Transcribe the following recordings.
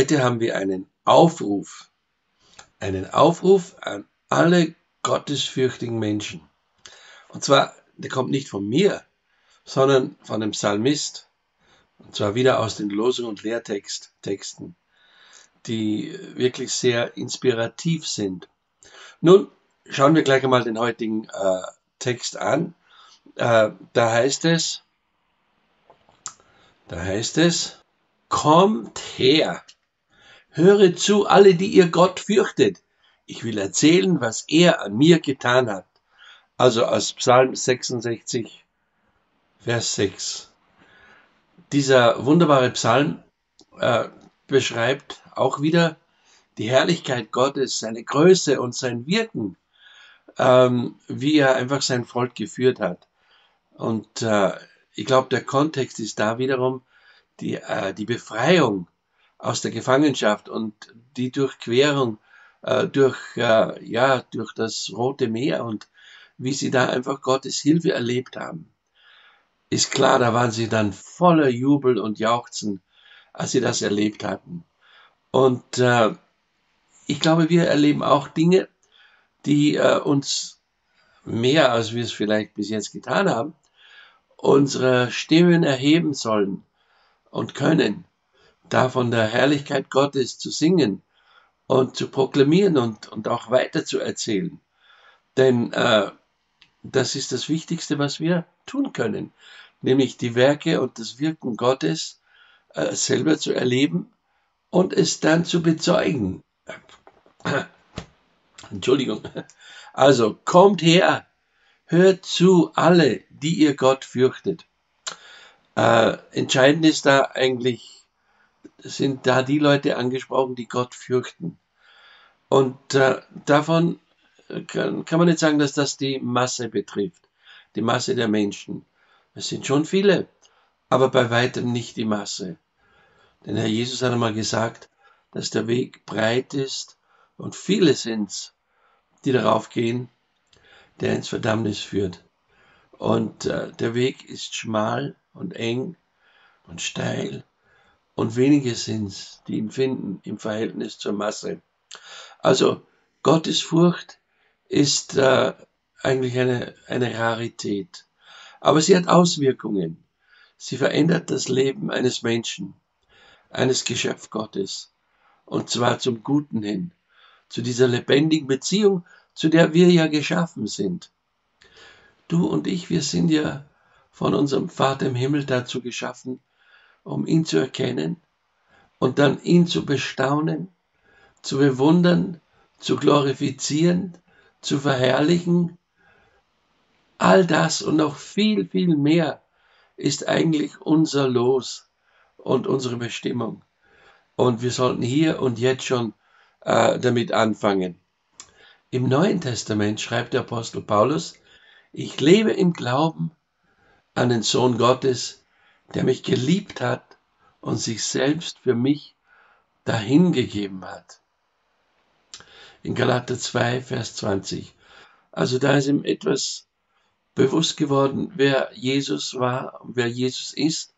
Heute haben wir einen Aufruf an alle gottesfürchtigen Menschen. Und zwar, der kommt nicht von mir, sondern von dem Psalmist. Und zwar wieder aus den Losung- und Lehrtexten, die wirklich sehr inspirativ sind. Nun schauen wir gleich einmal den heutigen Text an. Da heißt es, kommt her, höre zu, alle, die ihr Gott fürchtet. Ich will erzählen, was er an mir getan hat. Also aus Psalm 66, Vers 6. Dieser wunderbare Psalm beschreibt auch wieder die Herrlichkeit Gottes, seine Größe und sein Wirken, wie er einfach sein Volk geführt hat. Und ich glaube, der Kontext ist da wiederum die Befreiung aus der Gefangenschaft und die Durchquerung durch das Rote Meer und wie sie da einfach Gottes Hilfe erlebt haben. Ist klar, da waren sie dann voller Jubel und Jauchzen, als sie das erlebt hatten. Und ich glaube, wir erleben auch Dinge, die uns mehr, als wir es vielleicht bis jetzt getan haben, unsere Stimmen erheben sollen und können, da von der Herrlichkeit Gottes zu singen und zu proklamieren und auch weiter zu erzählen. Denn das ist das Wichtigste, was wir tun können, nämlich die Werke und das Wirken Gottes selber zu erleben und es dann zu bezeugen. Entschuldigung. Also, kommt her, hört zu, alle, die ihr Gott fürchtet. Entscheidend ist da eigentlich, sind da die Leute angesprochen, die Gott fürchten. Und davon kann man nicht sagen, dass das die Masse betrifft, die Masse der Menschen. Es sind schon viele, aber bei weitem nicht die Masse. Denn Herr Jesus hat einmal gesagt, dass der Weg breit ist und viele sind's, die darauf gehen, der ins Verdammnis führt. Und der Weg ist schmal und eng und steil und wenige sind's, die ihn finden im Verhältnis zur Masse. Also Gottes Furcht ist eigentlich eine Rarität, aber sie hat Auswirkungen. Sie verändert das Leben eines Menschen, eines Geschöpf Gottes, und zwar zum Guten hin, zu dieser lebendigen Beziehung, zu der wir ja geschaffen sind. Du und ich, wir sind ja von unserem Vater im Himmel dazu geschaffen, um ihn zu erkennen und dann ihn zu bestaunen, zu bewundern, zu glorifizieren, zu verherrlichen. All das und noch viel, viel mehr ist eigentlich unser Los und unsere Bestimmung. Und wir sollten hier und jetzt schon damit anfangen. Im Neuen Testament schreibt der Apostel Paulus, ich lebe im Glauben an den Sohn Gottes, der mich geliebt hat und sich selbst für mich dahingegeben hat. In Galater 2, Vers 20. Also da ist ihm etwas bewusst geworden, wer Jesus war, wer Jesus ist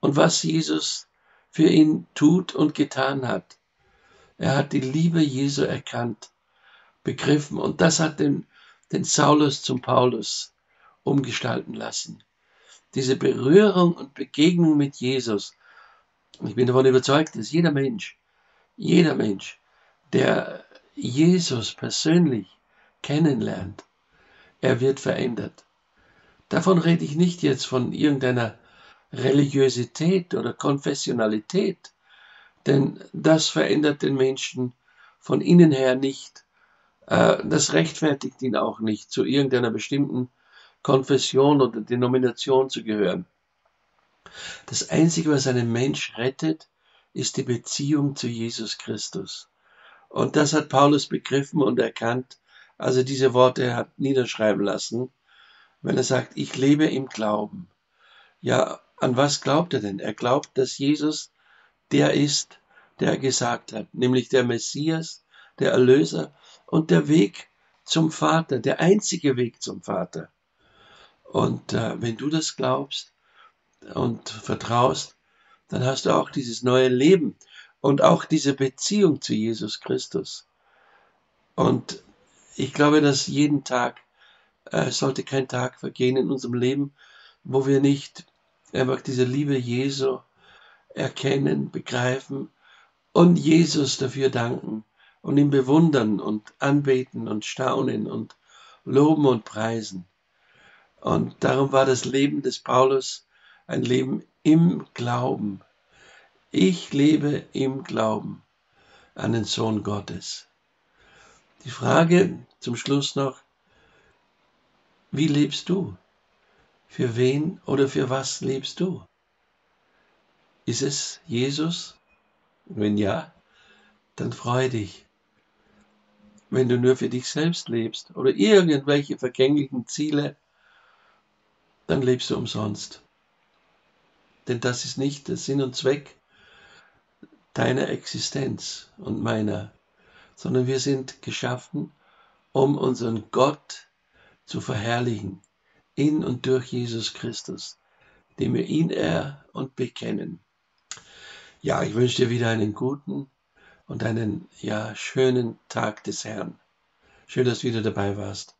und was Jesus für ihn tut und getan hat. Er hat die Liebe Jesu erkannt, begriffen, und das hat den Saulus zum Paulus umgestalten lassen. Diese Berührung und Begegnung mit Jesus. Ich bin davon überzeugt, dass jeder Mensch, der Jesus persönlich kennenlernt, er wird verändert. Davon rede ich nicht jetzt von irgendeiner Religiosität oder Konfessionalität, denn das verändert den Menschen von innen her nicht. Das rechtfertigt ihn auch nicht, zu irgendeiner bestimmten Konfession oder Denomination zu gehören. Das Einzige, was einen Mensch rettet, ist die Beziehung zu Jesus Christus. Und das hat Paulus begriffen und erkannt, als er diese Worte hat niederschreiben lassen, wenn er sagt, ich lebe im Glauben. Ja, an was glaubt er denn? Er glaubt, dass Jesus der ist, der er gesagt hat, nämlich der Messias, der Erlöser und der Weg zum Vater, der einzige Weg zum Vater. Und wenn du das glaubst und vertraust, dann hast du auch dieses neue Leben. und auch diese Beziehung zu Jesus Christus. Und ich glaube, dass jeden Tag, sollte kein Tag vergehen in unserem Leben, wo wir nicht einfach diese Liebe Jesu erkennen, begreifen und Jesus dafür danken und ihn bewundern und anbeten und staunen und loben und preisen. Und darum war das Leben des Paulus ein Leben im Glauben. Ich lebe im Glauben an den Sohn Gottes. Die Frage zum Schluss noch: Wie lebst du? Für wen oder für was lebst du? Ist es Jesus? Wenn ja, dann freu dich. Wenn du nur für dich selbst lebst oder irgendwelche vergänglichen Ziele, dann lebst du umsonst. Denn das ist nicht der Sinn und Zweck deiner Existenz und meiner, sondern wir sind geschaffen, um unseren Gott zu verherrlichen, in und durch Jesus Christus, dem wir ihn ehren und bekennen. Ja, ich wünsche dir wieder einen guten und einen schönen Tag des Herrn. Schön, dass du wieder dabei warst.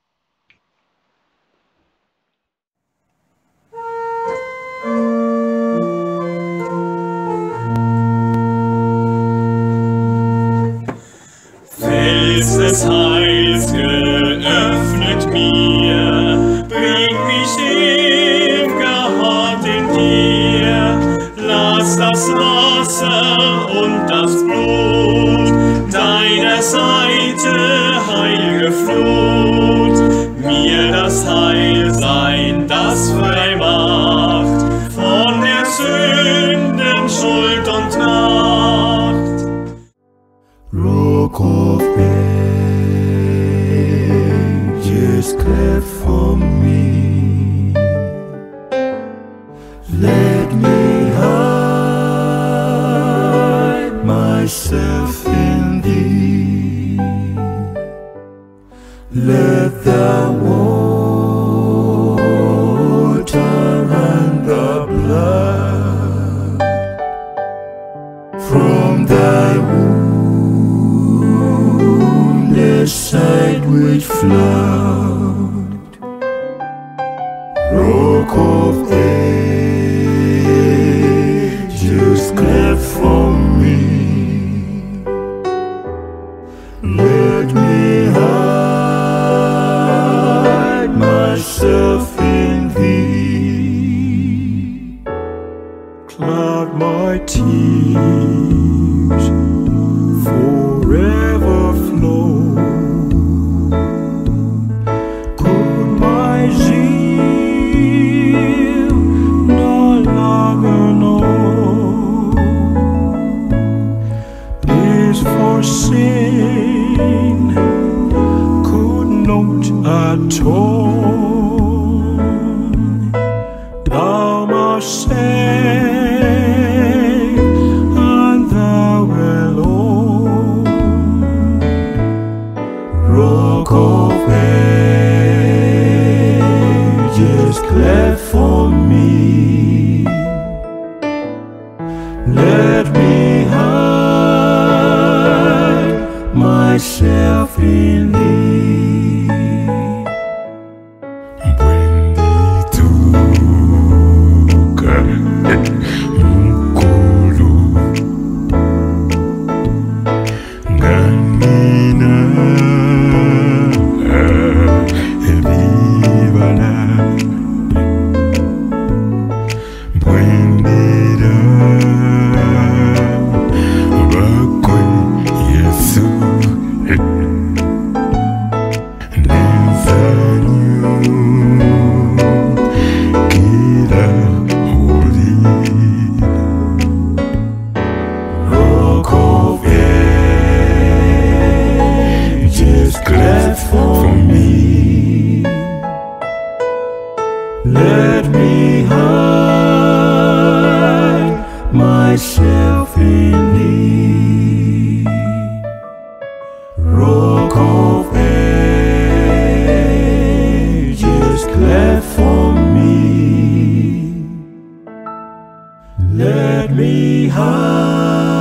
Fels des Heils, geöffnet mir, bring mich im Gehalt in dir. Lass das Wasser und das Blut deiner Seite, heilige Flut, mir das Heil sein, das frei macht von der Sünden, Schuld und Macht. Rock of Ages, cleft for me. Let me hide myself in thee. Let the water and the blood from thy wounded side which flood. Rock of Ages, cleft for me. Let me hide myself in thee. Cloud my tears forever flow. Could my zeal no longer know this for sin could not atone. Thou must save, and thou alone. Rock of Ages, cleft for me. Let me hide myself in thee. Bring me to Nkulu, Ngamina, Ebibala. Bring me down, Bakwe Yesu. Let me hide myself in thee. Rock of Ages, cleft for me. Let me hide